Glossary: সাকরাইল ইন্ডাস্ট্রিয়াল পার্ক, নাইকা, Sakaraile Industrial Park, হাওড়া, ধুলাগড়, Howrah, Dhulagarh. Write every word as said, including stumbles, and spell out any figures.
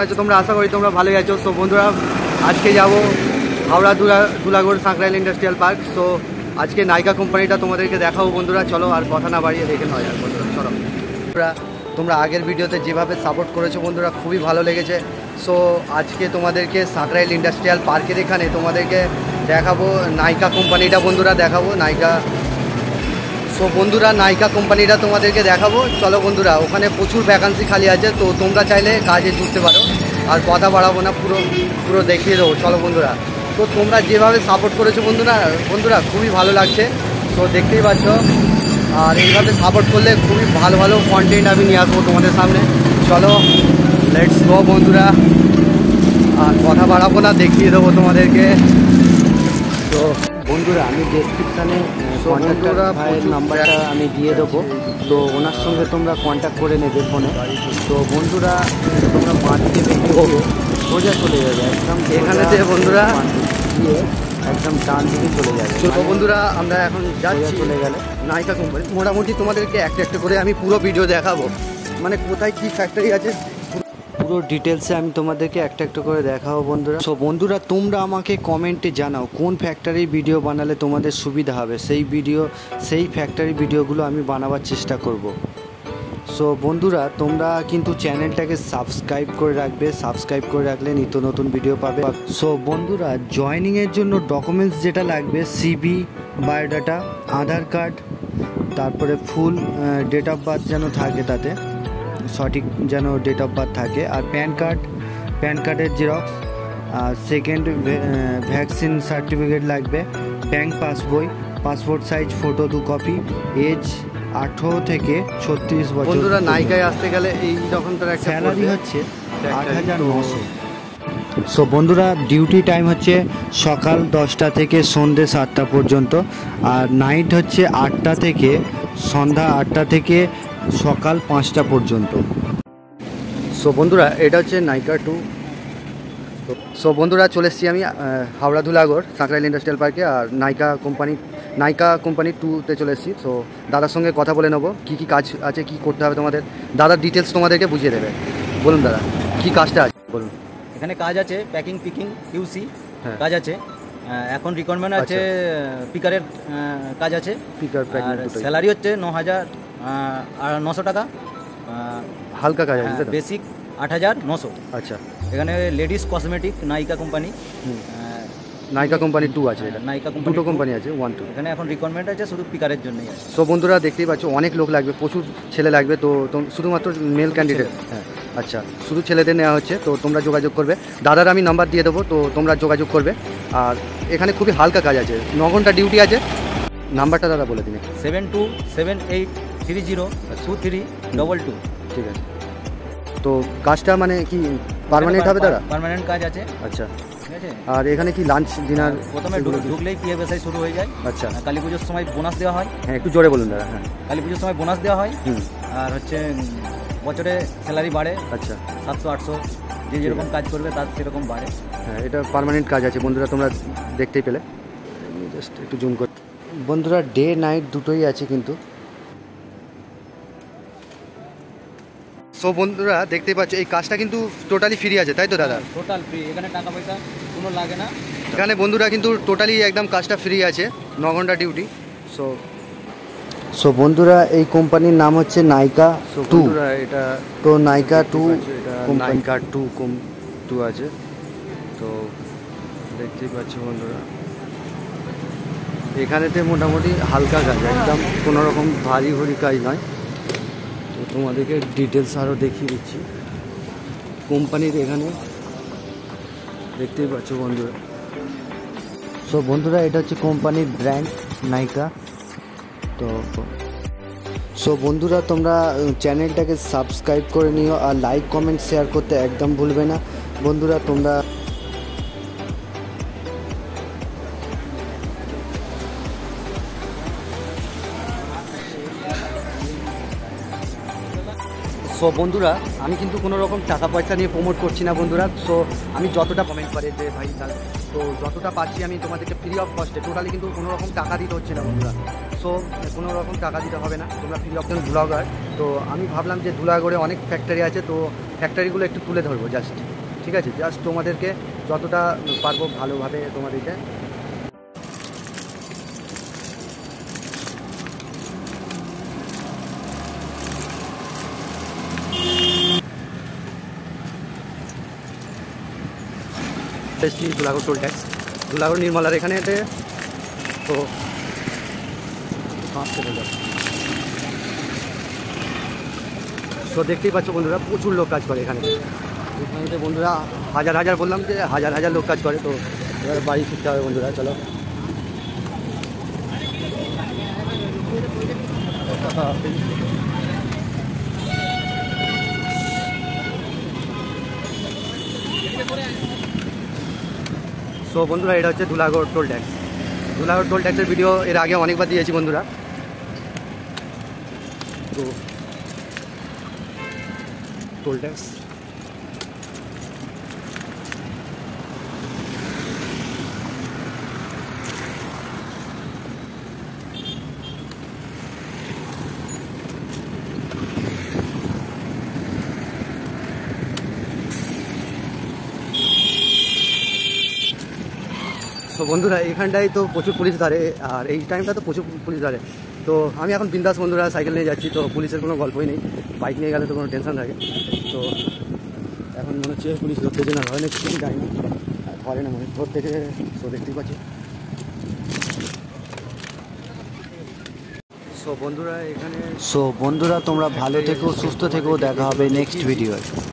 तुम्हारा आशा करी तुम्हारा भलोई आो। सो बंधुरा आज के जाब Howrah Dhulagarh Sankrail industrial park. So आज के नायिका कोम्पानी तुम्हारे देखो बंधुरा, चलो और कथा ना बाड़िए देखे ना यार बंधुरा, चलो बंधुरा तुम्हारा आगे भिडियोते जेभावे सपोर्ट करेছো बंधुरा खूब ही भलो लेगे। सो आज के तुम्हारे साकराइल इंडस्ट्रियल पार्केर एखाने तुम्हारे देखाबो नायिका कोम्पानी बंधुरा, देखाबो नायिका। सो बंधुरा नायिका कोम्पानी तुम्हारे देखो, चलो बंधुरा ओखाने प्रचुर वैकेंसी खाली आछे, तो तुम्हारा चाहले काजे जुड़ते पारो। और कथा बाड़ाबो ना, पुरो पुरो देखिए देव चलो बंधुरा। तो तुम्हारा जेभावे सपोर्ट करेছো बंधुरा बंधुरा खूब ही भालो लागछे। तो देखते ही पाচ্ছ और এইভাবে सपोर्ट कर ले खूब ही भालो भालो कन्टेंट आमी निয়ে আসবো तुम्हारे सामने। चलो लेट्स गो बंधुरा, और कथा बाड़ाबो ना, देखिए देव तुम्हारे। तो बंधुरा डेस्क्रिप्शने कन्टैक्टर भाइयेर नम्बरटा आमी दिए देबो, तो ओनार संगे तोमरा कन्टैक्ट करे नेबे फोने। तो बंधुरा तोमरा मार्केटे बेरिये सोजा चले जाबे एकदम एखाने ते बंधुरा दिए एकदम डान दिके चले जाबे। तो बंधुरा आमरा एखन जाच्छि चले गेले नायिका कोम्पानी। मोटामुटी तोमादेरके एक एक करे आमी पुरो भिडियो देखाबो, माने कोथाय कि फैक्टरि आछे পুরো ডিটেলসে আমি তোমাদেরকে একটা একটা করে দেখাবো বন্ধুরা। সো বন্ধুরা তোমরা আমাকে কমেন্টে জানাও কোন ফ্যাক্টরির ভিডিও বানালে তোমাদের সুবিধা হবে, সেই ভিডিও সেই ফ্যাক্টরির ভিডিওগুলো আমি বানাবার চেষ্টা করব। সো বন্ধুরা তোমরা কিন্তু চ্যানেলটাকে সাবস্ক্রাইব করে রাখবে, সাবস্ক্রাইব করে রাখলে নিত্য নতুন ভিডিও পাবে। সো বন্ধুরা জয়েনিংয়ের জন্য ডকুমেন্টস যেটা লাগবে সিবি, বায়োডাটা, আধার কার্ড, তারপরে ফুল ডেট অফ বার্থ যেন থাকে, তাতে সঠিক যেন ডেট অফ বার্থ থাকে, আর প্যান কার্ড, প্যান কার্ডের জেরক্স, আর সেকেন্ড ভ্যাকসিন সার্টিফিকেট লাগবে, bank passbook, passport size photo দু কপি, এজ আঠেরো থেকে ছত্রিশ বছর। বন্ধুরা নায়িকায় আসতে গেলে এই রকম তার একটা স্যালারি হচ্ছে আট হাজার নশো। সো বন্ধুরা ডিউটি টাইম হচ্ছে সকাল দশটা থেকে সন্ধ্যে সাতটা পর্যন্ত, আর নাইট হচ্ছে আটটা থেকে সন্ধ্যা আটটা থেকে সকাল পাঁচটা পর্যন্ত। সো বন্ধুরা এটা হচ্ছে নাইকা টু। সো বন্ধুরা চলে এসেছি আমি হাওড়া ধুলাগড় সাকরাইল ইন্ডাস্ট্রিয়াল পার্কে, আর নায়িকা কোম্পানি নায়িকা কোম্পানি টুতে চলে এসেছি। সো দাদার সঙ্গে কথা বলে নেবো কী কী কাজ আছে, কি করতে হবে তোমাদের। দাদার ডিটেলস তোমাদেরকে বুঝিয়ে দেবে। বলুন দাদা কী কাজটা আছে বলুন। এখানে কাজ আছে প্যাকিং, পিকিং, কিউসি কাজ আছে। এখন রিকোয়ারমেন্ট আছে পিকারের কাজ আছে, পিকার প্যাকিং। স্যালারি হচ্ছে ন হাজার নশো টাকা। হালকা কাজ আছে বেসিক আট হাজার নশো। আচ্ছা এখানে ladies cosmetic Nayika company, Nayika company too আছে, এটা নায়িকা কোম্পানি দুটো কোম্পানি আছে ওয়ান টু। এখানে এখন রিকোয়ারমেন্ট আছে শুধু পিকারের জন্যই আছে। সো বন্ধুরা দেখতেই পাচ্ছ অনেক লোক লাগবে, প্রচুর ছেলে লাগবে, তো শুধুমাত্র মেল ক্যান্ডিডেট। হ্যাঁ আচ্ছা শুধু ছেলেদের নেওয়া হচ্ছে। তো তোমরা যোগাযোগ করবে, দাদার আমি নাম্বার দিয়ে দেবো, তো তোমরা যোগাযোগ করবে। আর এখানে খুবই হালকা কাজ আছে, ন ঘন্টা ডিউটি আছে। নাম্বারটা দাদা বলে দিন seven two seven eight three zero two three double two. ঠিক আছে। তো কাজটা মানে কি পার্মানেন্ট হবে দাদা? পার্মানেন্ট কাজ আছে। আচ্ছা ঠিক আছে। আর এখানে কি লাঞ্চ ডিনার প্রথমে ঢুকলেই কি ব্যবসা শুরু হয়ে যায়? আচ্ছা কালী পুজোর সময় বোনাস দেওয়া হয়। হ্যাঁ একটু জোরে বলুন দাদা। হ্যাঁ কালী পুজোর সময় বোনাস দেওয়া হয়, আর হচ্ছে বছরে স্যালারি বাড়ে। আচ্ছা সাতশো আটশো যে যেরকম কাজ করবে তার সেরকম বাড়ে। হ্যাঁ এটা পার্মানেন্ট কাজ আছে বন্ধুরা, তোমরা দেখতেই পেলে। জাস্ট একটু জুম করতে বন্ধুরা, ডে নাইট দুটোই আছে কিন্তু। সো বন্ধুরা দেখতে পাচ্ছ এই কাজটা কিন্তু টোটালি ফ্রি আছে, তাই তো দাদা? টোটাল ফ্রি, এখানে টাকা পয়সা কোনো লাগে না। এখানে বন্ধুরা কিন্তু টোটালি একদম কাজটা ফ্রি আছে, ন ঘন্টা ডিউটি। সো সো বন্ধুরা এই কোম্পানির নাম হচ্ছে নাইকা টু। এটা তো নাইকা টু, নাইকা টু কোম টু আছে। তো দেখতেই পাচ্ছ বন্ধুরা এখানেতে মোটামুটি হালকা কাজ, একদম কোনোরকম ভারী ভরি কাজ নয়। তো তোমাদেরকে ডিটেলস আরও দেখিয়ে দিচ্ছি কোম্পানির। এখানে দেখতেই পাচ্ছ বন্ধুরা। সো বন্ধুরা এটা হচ্ছে কোম্পানির ব্র্যান্ড নাইকা। তো সো বন্ধুরা তোমরা চ্যানেলটাকে সাবস্ক্রাইব করে নিও, আর লাইক কমেন্ট শেয়ার করতে একদম ভুলবে না বন্ধুরা তোমরা। सो बंधुरा आमी किन्तु कोनो रकम टाका पैसा निये प्रमोट करछि ना बंधुरा। सो आमी जतटा कमेंट करे जे भाई ताहले तो जतटा पाচ্ছি आमी তোমাদেরকে फ्री अफ कस्टे টোটালি কিন্তু কোনো রকম টাকা দিতে হচ্ছে না বন্ধুরা। সো কোনো রকম টাকা দিতে হবে না, তোমরা ফ্রি অফ ব্লগার। তো আমি ভাবলাম যে ধুলাগড়ে অনেক ফ্যাক্টরি আছে, তো ফ্যাক্টরিগুলো একটু তুলে ধরবো জাস্ট, ঠিক আছে? জাস্ট তোমাদেরকে যতটা পারবো ভালোভাবে তোমাদেরকে ধুলাগড় टोल टैक्स ধুলাগড় निर्मलार एखे तो तो देखते ही पाच बंधुरा प्रचुर लोक काज करे एखाने बंधुरा हजार हजार बोललाम जे हजार हजार लोक काज करे। तो एबार बाड़ी फिरते होबे बंधुरा, चलो তো বন্ধুরা এটা হচ্ছে ধুলাগড় toll tax. ধুলাগড় toll ট্যাক্সের ভিডিও এর আগে অনেকবার দিয়েছি বন্ধুরা। তো টোল ট্যাক্স বন্ধুরা এখানটাই তো প্রচুর পুলিশ ধরে, আর এই টাইমটা তো প্রচুর পুলিশ ধরে। তো আমি এখন বিন্দাস বন্ধুরা সাইকেল নিয়ে যাচ্ছি, তো পুলিশের কোনো গল্পই নেই। বাইক নিয়ে গেলে তো কোনো টেনশন থাকে। তো এখন মনে হচ্ছে পুলিশ ধরতেছে না, ধরে না কিছু গাড়ি না ধরে না মনে ধরতে থেকে। সো দেখতেই পাচ্ছি। সো বন্ধুরা এখানে সো বন্ধুরা তোমরা ভালো থেকো, সুস্থ থেকো, দেখা হবে নেক্সট ভিডিওয়।